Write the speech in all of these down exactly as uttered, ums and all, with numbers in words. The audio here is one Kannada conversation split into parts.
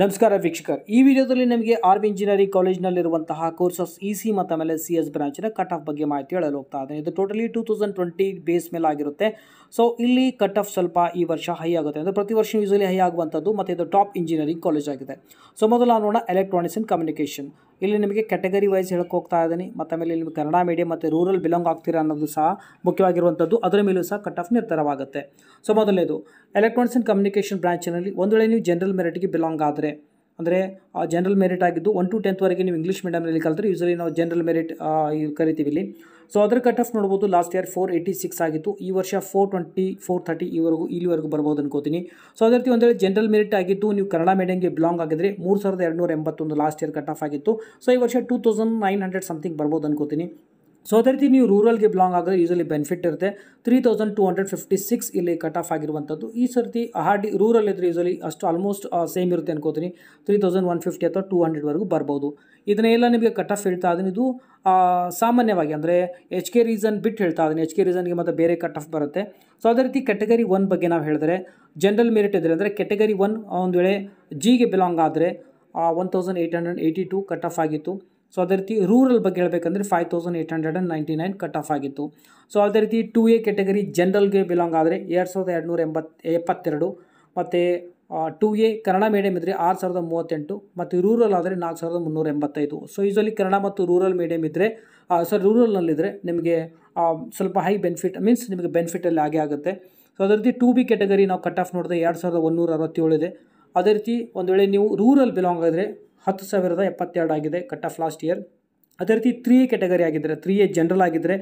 ನಮಸ್ಕಾರ ವೀಕ್ಷಕರು ಈ ವಿಡಿಯೋದಲ್ಲಿ ನಿಮಗೆ ಆರ್ ವಿ ಇಂಜಿನಿಯರಿಂಗ್ ಕಾಲೇಜ್ ನಲ್ಲಿ ಇರುವಂತಹ ಕೋರ್ಸಸ್ ಇಸಿ ಮತ್ತು ಆಮೇಲೆ ಸಿಎಸ್ ಬ್ರಾಂಚ್ ನ ಕಟ್ ಆಫ್ ಬಗ್ಗೆ ಮಾಹಿತಿ ಹೇಳಲು ಹೋಗ್ತಾ ಇದ್ದೇನೆ ಇದು ಟೋಟಲಿ ಎರಡು ಸಾವಿರದ ಇಪ್ಪತ್ತು ಬೇಸ್ ಮೇಲೆ ಆಗಿರುತ್ತೆ ಸೋ ಇಲ್ಲಿ ಕಟ್ ಆಫ್ ಸ್ವಲ್ಪ ಈ ವರ್ಷ ಹೈ ಆಗುತ್ತೆ ಅಂದ್ರೆ ಪ್ರತಿ ವರ್ಷ ಯೂಶುವಲಿ ಹೈ ಆಗುವಂತದ್ದು ಮತ್ತೆ ಇದು ಟಾಪ್ ಇಂಜಿನಿಯರಿಂಗ್ ಕಾಲೇಜ್ ಆಗಿದೆ ಸೋ ಮೊದಲು ನೋಡೋಣ ಎಲೆಕ್ಟ್ರಾನಿಕ್ಸ್ ಅಂಡ್ ಕಮ್ಯುನಿಕೇಶನ್ ಇಲ್ಲಿ ನಿಮಗೆ ಕ್ಯಾಟಗರಿ ವೈಸ್ ಹೇಳಕ್ಕೆ ಹೋಗ್ತಾ ಇದ್ದೇನೆ ಮತ್ತೆ ಆಮೇಲೆ ಇಲ್ಲಿ ಕನ್ನಡ ಮೀಡಿಯಂ ಮತ್ತೆ ರೂರಲ್ ಬಿಲಾಂಗ್ ಆಗ್ತಿರ ಅನ್ನೋದು ಸಹ ಮುಖ್ಯವಾಗಿರುವಂತದ್ದು ಅದರ ಮೇಲೂ ಸಹ ಕಟ್ ಆಫ್ ನಿರ್ಧಾರವಾಗುತ್ತೆ ಸೋ ಮೊದಲನೇದು ಎಲೆಕ್ಟ್ರಾನಿಕ್ಸ್ ಅಂಡ್ ಕಮ್ಯುನಿಕೇಶನ್ ಬ್ರಾಂಚ್ ನಲ್ಲಿ ಒಂದೊಳ್ಳೆ ನೀವು ಜನರಲ್ ಮೆರಿಟ್ ಗೆ ಬಿಲಾಂಗ್ ಆದರೆ ಅಂದರೆ ಜನರಲ್ ಮೆರಿಟ್ ಆಗಿದ್ದು ಒನ್ ಟು ಟೆಂತ್ವರೆಗೆ ನೀವು ಇಂಗ್ಲೀಷ್ ಮೀಡಿಯಮ್ನಲ್ಲಿ ಕಲಿತರೆ ಯೂಶಲಿ ನಾವು ಜನರಲ್ ಮೆರಿಟ್ ಕರಿತೀವಿ ಇಲ್ಲಿ ಸೊ ಅದರ ಕಟ್ ಆಫ್ ನೋಡ್ಬೋದು last year four eighty six ಆಗಿತ್ತು ಈ ವರ್ಷ ಫೋರ್ ಟ್ವೆಂಟಿ ಫೋರ್ ತರ್ಟಿ ಈವರೆಗೂ ಇಲ್ಲಿವರೆಗೂ ಬರ್ಬೋದು ಅನ್ಕೋತೀನಿ ಸೊ ಅದೇ ರೀತಿ ಒಂದು ವೇಳೆ ಜನರಲ್ ಮೆರಿಟ್ ಆಗಿದ್ದು ನೀವು ಕನ್ನಡ ಮೀಡಿಯಂಗೆ ಬಿಲಾಂಗ್ ಆಗಿದ್ರೆ ಮೂರು ಸಾವಿರದ ಎರಡುನೂರ ಎಂಬತ್ತೊಂದು ಲಾಸ್ಟ್ ಇಯರ್ ಕಟ್ ಆಫ್ ಆಗಿತ್ತು ಸೊ ಈ ವರ್ಷ two thousand nine hundred something ಬರ್ಬೋದು ಅನ್ಕೋತೀನಿ ಸೊ ಅದೇ ರೀತಿ ನೀವು ರೂರಲ್ಗೆ ಬಿಲಾಂಗ್ ಆದರೆ ಯೂಶಲಿ ಬೆನಿಫಿಟ್ ಇರುತ್ತೆ three thousand two hundred fifty six ಇಲ್ಲಿ ಕಟ್ ಆಫ್ ಆಗಿರುವಂಥದ್ದು ಈ ಸರ್ತಿ ಹಾರ್ಡಿ ರೂರಲ್ ಇದ್ದರೆ ಯೂಶಲಿ ಅಷ್ಟು ಆಲ್ಮೋಸ್ಟ್ ಸೇಮ್ ಇರುತ್ತೆ ಅನ್ಕೋತೀನಿ ತ್ರೀ ತೌಸಂಡ್ ಒನ್ ಫಿಫ್ಟಿ ಅಥವಾ ಟೂ ಹಂಡ್ರೆಡ್ವರೆಗೂ ಬರ್ಬೋದು ಇದನ್ನೆಲ್ಲ ನಿಮಗೆ ಕಟ್ ಆಫ್ ಹೇಳ್ತಾ ಇದನ್ನು ಇದು ಸಾಮಾನ್ಯವಾಗಿ ಅಂದರೆ ಎಚ್ ಕೆ ರೀಸನ್ ಬಿಟ್ಟು ಹೇಳ್ತಾ ಇದನ್ನು ಎಚ್ ಕೆ ರೀಸನ್ಗೆ ಮತ್ತು ಬೇರೆ ಕಟ್ ಆಫ್ ಬರುತ್ತೆ ಸೊ ಅದೇ ರೀತಿ ಕೆಟಗರಿ ಒನ್ ಬಗ್ಗೆ ನಾವು ಹೇಳಿದ್ರೆ ಜನರಲ್ ಮೆರಿಟ್ ಇದ್ದರೆ ಅಂದರೆ ಕೆಟಗರಿ ಒನ್ ಒಂದು ವೇಳೆ ಜಿಗೆ ಬಿಲಾಂಗ್ ಆದರೆ one thousand eight hundred eighty two cut off ಆಗಿತ್ತು ಸೊ ಅದೇ ರೀತಿ ರೂರಲ್ ಬಗ್ಗೆ ಹೇಳಬೇಕಂದ್ರೆ five thousand eight hundred and ninety nine cut off ಆಗಿತ್ತು ಸೊ ಅದೇ ರೀತಿ ಟು ಎ ಕೆಟಗರಿ ಜನರಲ್ಗೆ ಬಿಲಾಂಗ್ ಆದರೆ ಎರಡು ಸಾವಿರದ ಎರಡುನೂರ ಎಂಬತ್ತು ಎಪ್ಪತ್ತೆರಡು ಮತ್ತು ಟು ಎ ಕನ್ನಡ ಮೀಡಿಯಮ್ ಇದ್ದರೆ ಆರು ಸಾವಿರದ ಮೂವತ್ತೆಂಟು ಮತ್ತು ರೂರಲ್ ಆದರೆ ನಾಲ್ಕು ಸಾವಿರದ ಮುನ್ನೂರ ಎಂಬತ್ತೈದು ಸೊ ಯೂಶಲಿ ಕನ್ನಡ ಮತ್ತು ರೂರಲ್ ಮೀಡಿಯಮ್ ಇದ್ದರೆ ಸರ್ ರೂರಲ್ನಲ್ಲಿದ್ದರೆ ನಿಮಗೆ ಸ್ವಲ್ಪ ಹೈ ಬೆನಿಫಿಟ್ ಮೀನ್ಸ್ ನಿಮಗೆ ಬೆನಿಫಿಟಲ್ಲಿ ಆಗೇ ಆಗುತ್ತೆ ಸೊ ಅದೇ ರೀತಿ ಟು ಬಿ ಕೆಟಗರಿ ನಾವು ಕಟ್ ಆಫ್ ನೋಡಿದ್ರೆ ಎರಡು ಸಾವಿರದ ಒಂದುನೂರ ಅರವತ್ತೇಳು ಇದೆ ಅದೇ ರೀತಿ ಒಂದು ವೇಳೆ ನೀವು ರೂರಲ್ ಬಿಲಾಂಗ್ ಆದರೆ ಹತ್ತು ಸಾವಿರದ ಎಪ್ಪತ್ತೆರಡು ಆಗಿದೆ ಕಟ್ ಆಫ್ ಲಾಸ್ಟ್ ಇಯರ್ ಅದೇ ರೀತಿ ತ್ರೀ ಎ ಕೆಟಗರಿ ಆಗಿದ್ದರೆ ತ್ರೀ ಎ ಜನರಲ್ ಆಗಿದ್ದರೆ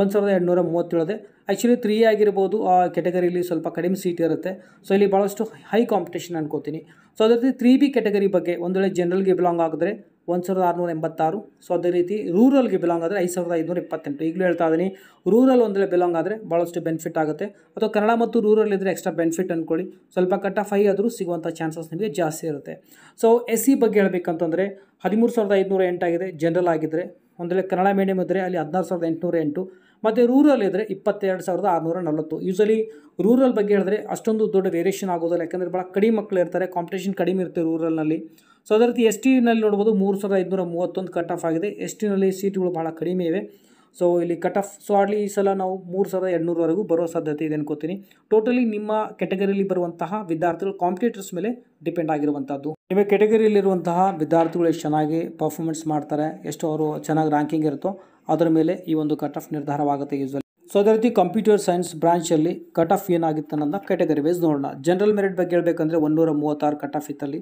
ಒಂದು ಸಾವಿರದ ಎರಡುನೂರ ಮೂವತ್ತೇಳಿದೆ ಆ್ಯಕ್ಚುಲಿ ತ್ರೀ ಎ ಆಗಿರ್ಬೋದು ಆ ಕೆಟಗರಿಲಿ ಸ್ವಲ್ಪ ಕಡಿಮೆ ಸೀಟ್ ಇರುತ್ತೆ ಸೊ ಇಲ್ಲಿ ಭಾಳಷ್ಟು ಹೈ ಕಾಂಪಿಟೇಷನ್ ಅನ್ಕೋತೀನಿ ಸೊ ಅದೇ ರೀತಿ ತ್ರೀ ಬಿ ಕೆಟಗರಿ ಬಗ್ಗೆ ಒಂದು ವೇಳೆ ಜನರಲ್ಗೆ ಬಿಲಾಂಗ್ ಆಗಿದ್ರೆ ಒಂದು ಸಾವಿರದ ಆರುನೂರ ಎಂಬತ್ತಾರು ಸೊ ಅದೇ ರೀತಿ ರೂರಲ್ಗೆ ಬಿಲಾಂಗ್ ಆದರೆ ಐದು ಸಾವಿರದ ಐದುನೂರ ಇಪ್ಪತ್ತೆಂಟು ಈಗಲೂ ಹೇಳ್ತಾ ಇದ್ದೀನಿ ರೂರಲ್ ಒಂದು ವೇಳೆ ಬಿಲಾಂಗ್ ಆದರೆ ಭಾಳಷ್ಟು ಬೆನಿಫಿಟ್ ಆಗುತ್ತೆ ಅಥವಾ ಕನ್ನಡ ಮತ್ತು ರೂರಲ್ ಇದ್ದರೆ ಎಕ್ಸ್ಟ್ರಾ ಬೆನಿಫಿಟ್ ಅಂದ್ಕೊಳ್ಳಿ ಸ್ವಲ್ಪ ಕಟ್ ಆಫ್ ಹೈ ಆದರೂ ಸಿಗುವಂಥ ಚಾನ್ಸಸ್ ನಿಮಗೆ ಜಾಸ್ತಿ ಇರುತ್ತೆ ಸೊ ಎಸ್ ಸಿ ಬಗ್ಗೆ ಹೇಳಬೇಕಂತಂದರೆ ಹದಿಮೂರು ಸಾವಿರದ ಐದುನೂರ ಎಂಟಾಗಿದೆ ಜನರಲ್ ಆಗಿದ್ದರೆ ಒಂದು ವೇಳೆ ಕನ್ನಡ ಮೀಡಿಯಮ್ ಇದ್ದರೆ ಅಲ್ಲಿ ಹದಿನಾರು ಸಾವಿರದ ಎಂಟುನೂರ ಎಂಟು ಮತ್ತು ರೂರಲ್ ಇದ್ದರೆ ಇಪ್ಪತ್ತೆರಡು ಸಾವಿರದ ಆರುನೂರ ನಲವತ್ತು ಯೂಶಲಿ ರೂರಲ್ ಬಗ್ಗೆ ಹೇಳಿದ್ರೆ ಅಷ್ಟೊಂದು ದೊಡ್ಡ ವೇರಿಯೇಷನ್ ಆಗೋದಿಲ್ಲ ಯಾಕಂದರೆ ಭಾಳ ಕಡಿಮೆ ಮಕ್ಕಳು ಇರ್ತಾರೆ ಕಾಂಪಿಟೇಷನ್ ಕಡಿಮೆ ಇರುತ್ತೆ ರೂರಲ್ನಲ್ಲಿ ಸೊ ಅದೇ ರೀತಿ ಎಸ್ ಟಿನಲ್ಲಿ ನೋಡ್ಬೋದು ಮೂರು ಸಾವಿರದ ಐದುನೂರ ಮೂವತ್ತೊಂದು ಕಟ್ ಆಫ್ ಆಗಿದೆ ಎಸ್ ಟಿನಲ್ಲಿ ಸೀಟ್ಗಳು ಭಾಳ ಕಡಿಮೆ ಇವೆ ಸೊ ಇಲ್ಲಿ ಕಟ್ ಆಫ್ ಸೊ ಅಲ್ಲಿ ಈ ಸಲ ನಾವು ಮೂರು ಸಾವಿರದ ಎರಡುನೂರವರೆಗೂ ಬರೋ ಸಾಧ್ಯತೆ ಇದೆ ಅನ್ಕೋತೀನಿ ಟೋಟಲಿ ನಿಮ್ಮ ಕೆಟಗರಿಯಲ್ಲಿ ಬರುವಂತಹ ವಿದ್ಯಾರ್ಥಿಗಳು ಕಾಂಪಿಟೇಟರ್ಸ್ ಮೇಲೆ ಡಿಪೆಂಡ್ ಆಗಿರುವಂಥದ್ದು ನಿಮ್ಮ ಕೆಟಗರಿಯಲ್ಲಿರುವಂತಹ ವಿದ್ಯಾರ್ಥಿಗಳು ಎಷ್ಟು ಚೆನ್ನಾಗಿ ಪರ್ಫಾರ್ಮೆನ್ಸ್ ಮಾಡ್ತಾರೆ ಎಷ್ಟು ಅವರು ಚೆನ್ನಾಗಿ ರ್ಯಾಂಕಿಂಗ್ ಇರುತ್ತೋ ಅದರ ಮೇಲೆ ಈ ಒಂದು ಕಟ್ ಆಫ್ ನಿರ್ಧಾರವಾಗುತ್ತೆ ಯೂಸಲ್ಲಿ ಸೊ ಅದೇ ರೀತಿ ಕಂಪ್ಯೂಟರ್ ಸೈನ್ಸ್ ಬ್ರಾಂಚಲ್ಲಿ ಕಟ್ ಆಫ್ ಏನಾಗಿತ್ತು ಅನ್ನೋದನ್ನ ಕೆಟಗರಿ ವೈಸ್ ನೋಡೋಣ ಜನರಲ್ ಮೆರಿಟ್ ಬಗ್ಗೆ ಹೇಳಬೇಕಂದ್ರೆ ಒಂದೂರ ಮೂವತ್ತಾರು ಕಟ್ ಆಫ್ ಇತ್ತಲ್ಲಿ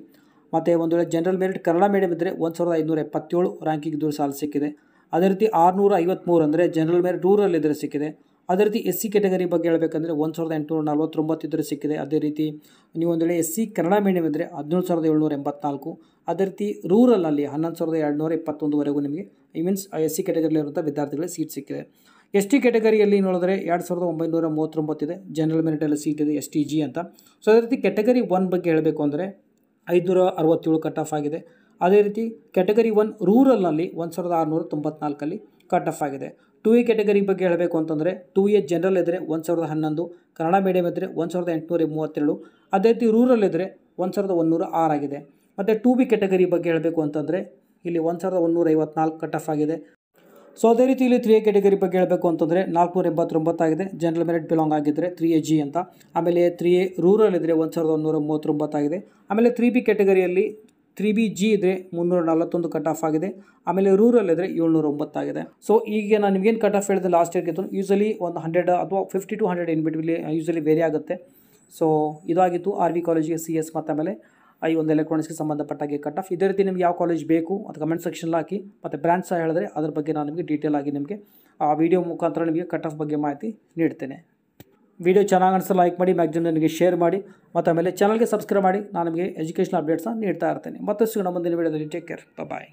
ಮತ್ತು ಒಂದು ವೇಳೆ ಜನರಲ್ ಮೆರಿಟ್ ಕನ್ನಡ ಮೀಡಿಯಮ್ ಇದ್ದರೆ ಒಂದು ಸಾವಿರದ ಐದುನೂರ ಎಪ್ಪತ್ತೇಳು ರ್ಯಾಂಕಿಂಗ್ ದೂರ ಸಾಲ ಸಿಕ್ಕಿದೆ ಅದೇ ರೀತಿ ಆರುನೂರ ಐವತ್ತ್ಮೂರು ಅಂದರೆ ಜನರಲ್ ಮೆರಿಟ್ ರೂರಲ್ ಇದ್ದರೆ ಸಿಕ್ಕಿದೆ ಅದೇ ರೀತಿ ಎಸ್ ಸಿ ಕೆಟಗರಿ ಬಗ್ಗೆ ಹೇಳಬೇಕಂದ್ರೆ ಒಂದು ಸಾವಿರದ ಎಂಟುನೂರ ನಲವತ್ತೊಂಬತ್ತು ಇದ್ದರೆ ಸಿಕ್ಕಿದೆ ಅದೇ ರೀತಿ ನೀವು ಒಂದು ವೇಳೆ ಎಸ್ ಸಿ ಕನ್ನಡ ಮೀಡಿಯಮ್ ಇದ್ದರೆ ಹದಿನೇಳು ಸಾವಿರದ ಏಳ್ನೂರ ಎಂಬತ್ನಾಲ್ಕು ಅದೇ ರೀತಿ ರೂರಲ್ನಲ್ಲಿ ಹನ್ನೊಂದು ಸಾವಿರದ ಎರಡುನೂರ ಇಪ್ಪತ್ತೊಂದುವರೆಗೂ ನಿಮಗೆ ಐ ಮೀನ್ಸ್ ಎಸ್ ಸಿ ಕೆಟಗರಿಲಿರುವಂಥ ವಿದ್ಯಾರ್ಥಿಗಳಿಗೆ ಸೀಟ್ ಸಿಕ್ಕಿದೆ ಎಸ್ ಟಿ ಕೆಟಗರಿಯಲ್ಲಿ ನೋಡಿದ್ರೆ ಎರಡು ಸಾವಿರದ ಒಂಬೈನೂರ ಮೂವತ್ತೊಂಬತ್ತು ಇದೆ ಜನರಲ್ ಮೆರಿಟಲ್ಲಿ ಸೀಟ್ ಇದೆ ಎಸ್ ಟಿ ಜಿ ಅಂತ ಸೊ ಅದೇ ರೀತಿ ಕೆಟಗರಿ ಒನ್ ಬಗ್ಗೆ ಹೇಳಬೇಕು ಅಂದರೆ ಐದುನೂರ ಅರವತ್ತೇಳು ಕಟ್ ಆಫ್ ಆಗಿದೆ ಅದೇ ರೀತಿ ಕೆಟಗರಿ ಒನ್ ರೂರಲ್ನಲ್ಲಿ ಒಂದು ಸಾವಿರದ ಆರುನೂರ ತೊಂಬತ್ನಾಲ್ಕಲ್ಲಿ ಕಟ್ ಆಫ್ ಆಗಿದೆ ಟು ಎ ಕೆಟಗರಿ ಬಗ್ಗೆ ಹೇಳಬೇಕು ಅಂತಂದರೆ ಟು ಎ ಜನರಲ್ ಇದ್ದರೆ ಒಂದು ಸಾವಿರದ ಹನ್ನೊಂದು ಕನ್ನಡ ಮೀಡಿಯಮ್ ಇದ್ದರೆ ಒಂದು ಸಾವಿರದ ಎಂಟುನೂರ ಮೂವತ್ತೆರಡು ಅದೇ ರೀತಿ ರೂರಲ್ ಇದ್ದರೆ ಒಂದು ಸಾವಿರದ ಒಂದುನೂರ ಆರಾಗಿದೆ ಮತ್ತು ಟು ಬಿ ಕೆಟಗರಿ ಬಗ್ಗೆ ಹೇಳಬೇಕು ಅಂತಂದರೆ ಇಲ್ಲಿ ಒಂದು ಸಾವಿರದ ಒಂದುನೂರ ಐವತ್ನಾಲ್ಕು ಕಟ್ ಆಫ್ ಆಗಿದೆ ಸೊ ಅದೇ ರೀತಿ ಇಲ್ಲಿ ತ್ರೀ ಎ ಕೆಟಗರಿ ಬಗ್ಗೆ ಹೇಳಬೇಕು ಅಂತಂದರೆ ನಾಲ್ಕುನೂರ ಎಂಬತ್ತೊಂಬತ್ತಾಗಿದೆ ಜನರಲ್ ಮೆರಿಟ್ ಬಿಲಾಂಗ್ ಆಗಿದ್ದರೆ ತ್ರೀ ಎ ಜಿ ಅಂತ ಆಮೇಲೆ ತ್ರೀ ಎ ರೂರಲ್ ಇದ್ದರೆ ಒಂದು ಸಾವಿರದ ಒಂದುನೂರ ಮೂವತ್ತೊಂಬತ್ತಾಗಿದೆ ಆಮೇಲೆ ತ್ರೀ ಬಿ ಕೆಟಗರಿಯಲ್ಲಿ ತ್ರೀ ಬಿ ಜಿ ಇದ್ದರೆ ಮುನ್ನೂರ ನಲವತ್ತೊಂದು ಕಟ್ ಆಫ್ ಆಗಿದೆ ಆಮೇಲೆ ರೂರಲ್ ಇದ್ದರೆ ಏಳ್ನೂರ ಒಂಬತ್ತಾಗಿದೆ ಸೊ ಈಗ ನಾನು ನಿಮಗೇನು ಕಟ್ ಆಫ್ ಹೇಳಿದೆ ಲಾಸ್ಟ್ ಇಯರ್ಗಿತ್ತು ಯೂಶಲಿ ಒಂದು ಹಂಡ್ರೆಡ್ ಅಥವಾ fifty to hundred in between usually vary ಆಗುತ್ತೆ ಸೊ ಇದಾಗಿತ್ತು ಆರ್ ವಿ ಕಾಲೇಜಿಗೆ ಸಿ ಎಸ್ ಮತ್ತು ಆಮೇಲೆ ಈ ಒಂದು ಎಲೆಕ್ಟ್ರಾನಿಕ್ಸ್ಗೆ ಸಂಬಂಧಪಟ್ಟಾಗೆ ಕಟ್ ಆಫ್ ಇದೇ ರೀತಿ ನಿಮ್ಗೆ ಯಾವ ಕಾಲೇಜ್ ಬೇಕು ಅದು ಕಮೆಂಟ್ ಸೆಕ್ಷನ್ ಹಾಕಿ ಮತ್ತು ಬ್ರಾಂಚ್ ಸಹ ಹೇಳಿದ್ರೆ ಅದ್ರ ಬಗ್ಗೆ ನಾನು ನಿಮಗೆ ಡೀಟೇಲ್ ಆಗಿ ನಿಮಗೆ ಆ ವಿಡಿಯೋ ಮುಖಾಂತರ ನಿಮಗೆ ಕಟ್ ಆಫ್ ಬಗ್ಗೆ ಮಾಹಿತಿ ನೀಡ್ತೇನೆ ವಿಡಿಯೋ ಚೆನ್ನಾಗಿ ಅನಿಸಲು ಲೈಕ್ ಮಾಡಿ ಮ್ಯಾಕ್ಸಿಮಮ್ ನನಗೆ ಶೇರ್ ಮಾಡಿ ಮತ್ತು ಆಮೇಲೆ ಚಾನಲ್ಗೆ ಸಬ್ಸ್ಕ್ರೈಬ್ ಮಾಡಿ ನಾನು ನಿಮಗೆ ಎಜುಕೇಷನಲ್ ಅಪ್ಡೇಟ್ಸನ್ನು ನೀಡ್ತಾ ಇರ್ತೇನೆ ಮತ್ತಷ್ಟು ಸಿಗೋಣ ಮುಂದಿನ ವಿಡಿಯೋದಲ್ಲಿ ಟೇಕ್ ಕೇರ್ ಬಾಯ್.